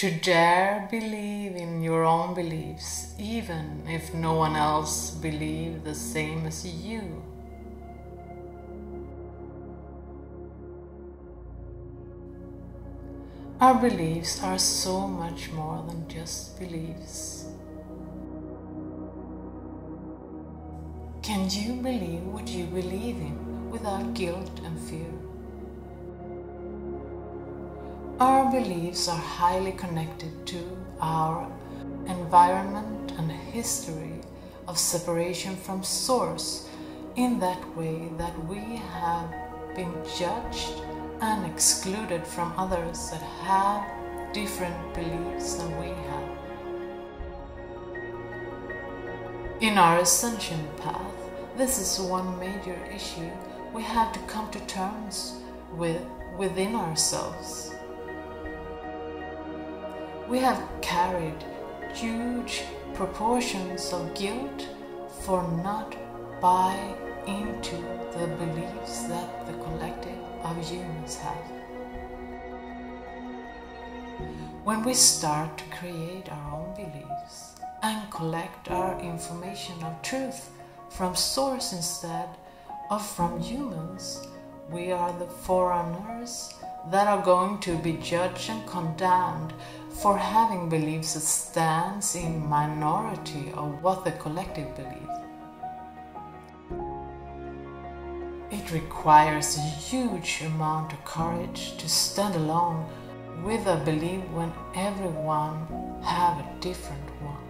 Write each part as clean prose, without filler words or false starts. to dare believe in your own beliefs, even if no one else believes the same as you. Our beliefs are so much more than just beliefs. Can you believe what you believe in without guilt and fear? Our beliefs are highly connected to our environment and history of separation from source, in that way that we have been judged and excluded from others that have different beliefs than we have. In our ascension path, this is one major issue we have to come to terms with within ourselves. We have carried huge proportions of guilt for not buying into the beliefs that the collective of humans have. When we start to create our own beliefs and collect our information of truth from source instead of from humans, we are the forerunners that are going to be judged and condemned for having beliefs that stands in minority of what the collective believes. It requires a huge amount of courage to stand alone with a belief when everyone have a different one.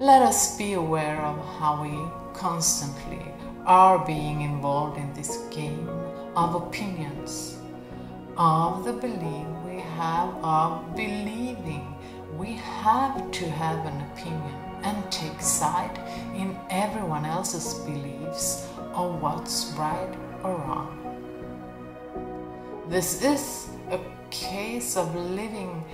Let us be aware of how we constantly are being involved in this game of opinions, of the belief we have, of believing we have to have an opinion and take side in everyone else's beliefs of what's right or wrong. This is a case of living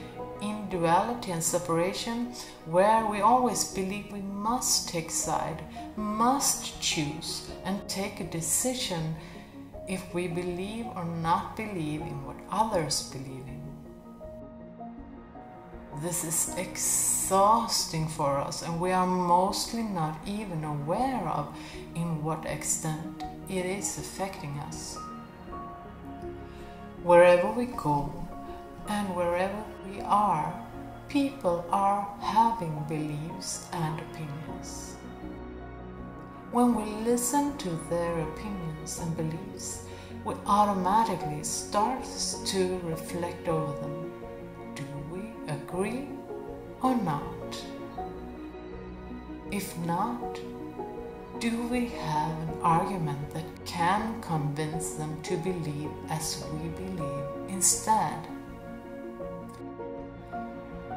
in duality and separation, where we always believe we must take side, must choose and take a decision if we believe or not believe in what others believe in. This is exhausting for us, and we are mostly not even aware of in what extent it is affecting us. Wherever we go, and wherever we are, people are having beliefs and opinions. When we listen to their opinions and beliefs, we automatically start to reflect over them. Do we agree or not? If not, do we have an argument that can convince them to believe as we believe instead?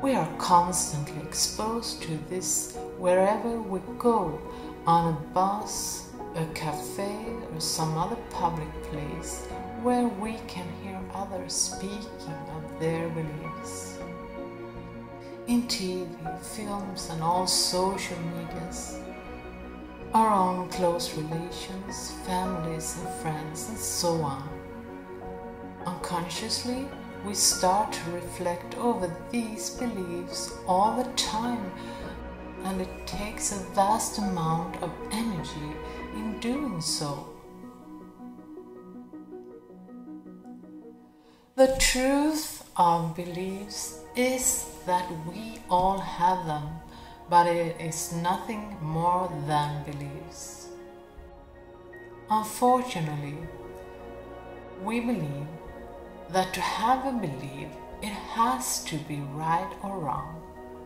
We are constantly exposed to this wherever we go, on a bus, a cafe, or some other public place where we can hear others speaking of their beliefs. In TV, films, and all social medias, our own close relations, families and friends, and so on. Unconsciously, we start to reflect over these beliefs all the time, and it takes a vast amount of energy in doing so. The truth of beliefs is that we all have them, but it is nothing more than beliefs. Unfortunately, we believe that to have a belief, it has to be right or wrong,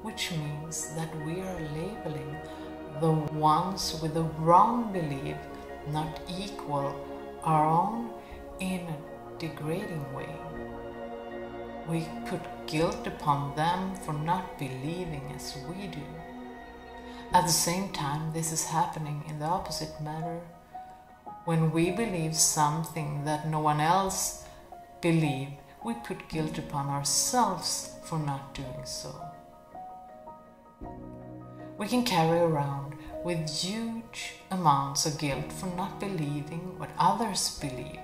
which means that we are labeling the ones with the wrong belief not equal our own in a degrading way. We put guilt upon them for not believing as we do. At the same time, this is happening in the opposite manner. When we believe something that no one else believe, we put guilt upon ourselves for not doing so. We can carry around with huge amounts of guilt for not believing what others believe,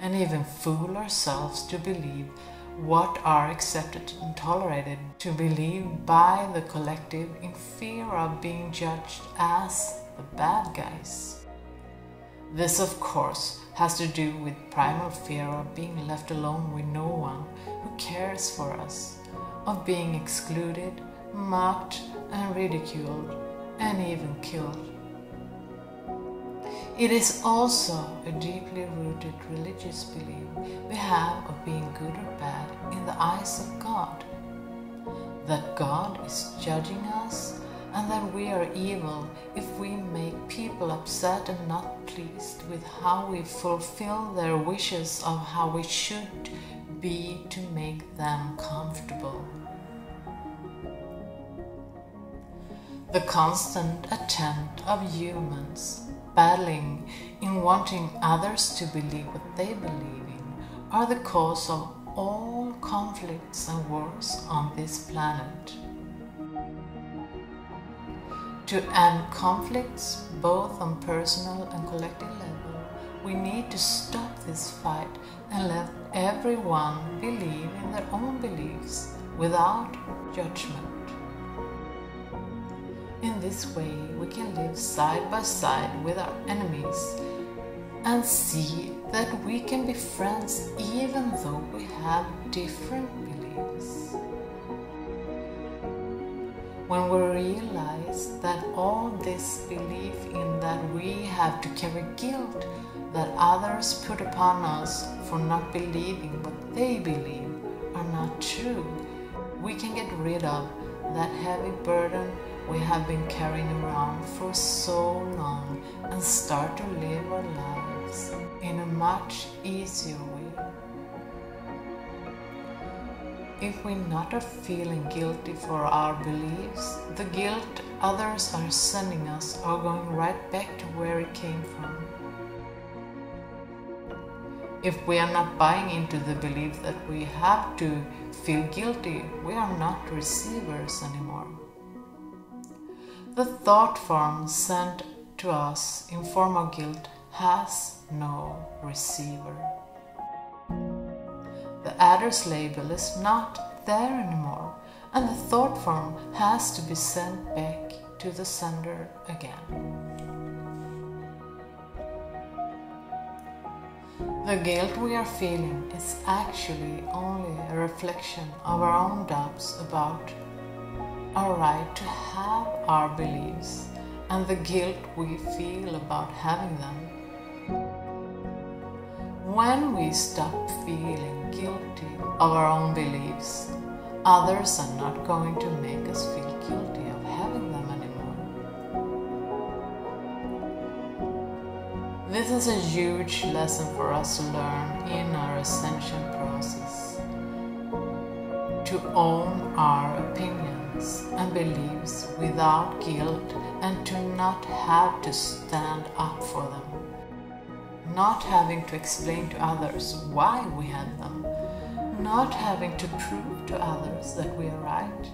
and even fool ourselves to believe what are accepted and tolerated, to believe by the collective in fear of being judged as the bad guys. This, of course, has to do with primal fear of being left alone with no one who cares for us, of being excluded, mocked and ridiculed, and even killed. It is also a deeply rooted religious belief we have of being good or bad in the eyes of God, that God is judging us and that we are evil if we make people upset and not pleased with how we fulfill their wishes of how we should be to make them comfortable. The constant attempt of humans battling in wanting others to believe what they believe in are the cause of all conflicts and wars on this planet. To end conflicts, both on personal and collective level, we need to stop this fight and let everyone believe in their own beliefs without judgment. In this way, we can live side by side with our enemies and see that we can be friends even though we have different beliefs. When we realize that all this belief in that we have to carry guilt that others put upon us for not believing what they believe are not true, we can get rid of that heavy burden we have been carrying around for so long and start to live our lives in a much easier way. If we not are feeling guilty for our beliefs, the guilt others are sending us are going right back to where it came from. If we are not buying into the belief that we have to feel guilty, we are not receivers anymore. The thought form sent to us in form of guilt has no receiver. The adder's label is not there anymore, and the thought form has to be sent back to the sender again. The guilt we are feeling is actually only a reflection of our own doubts about our right to have our beliefs and the guilt we feel about having them. When we stop feeling guilty of our own beliefs, others are not going to make us feel guilty of having them anymore. This is a huge lesson for us to learn in our ascension process, to own our opinions and beliefs without guilt and to not have to stand up for them. Not having to explain to others why we have them, not having to prove to others that we are right,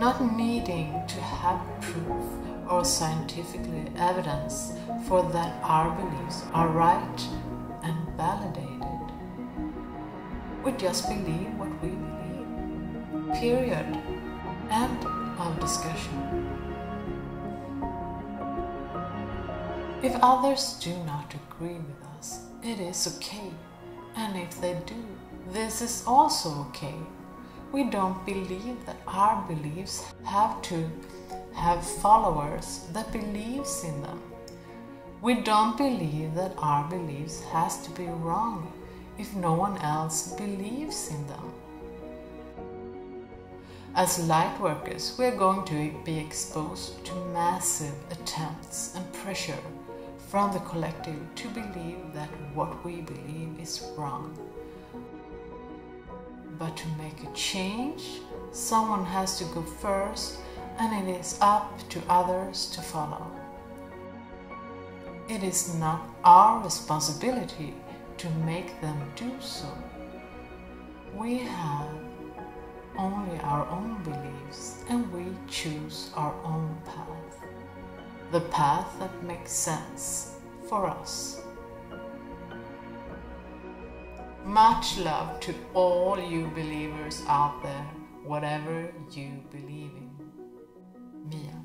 not needing to have proof or scientifically evidence for that our beliefs are right and validated. We just believe what we believe. Period. End of discussion. If others do not agree with us, it is okay, and if they do, this is also okay. We don't believe that our beliefs have to have followers that believes in them. We don't believe that our beliefs has to be wrong if no one else believes in them. As lightworkers, we are going to be exposed to massive attempts and pressure from the collective to believe that what we believe is wrong. But to make a change, someone has to go first, and it is up to others to follow. It is not our responsibility to make them do so. We have only our own beliefs, and we choose our own path. The path that makes sense for us. Much love to all you believers out there, whatever you believe in. Mia.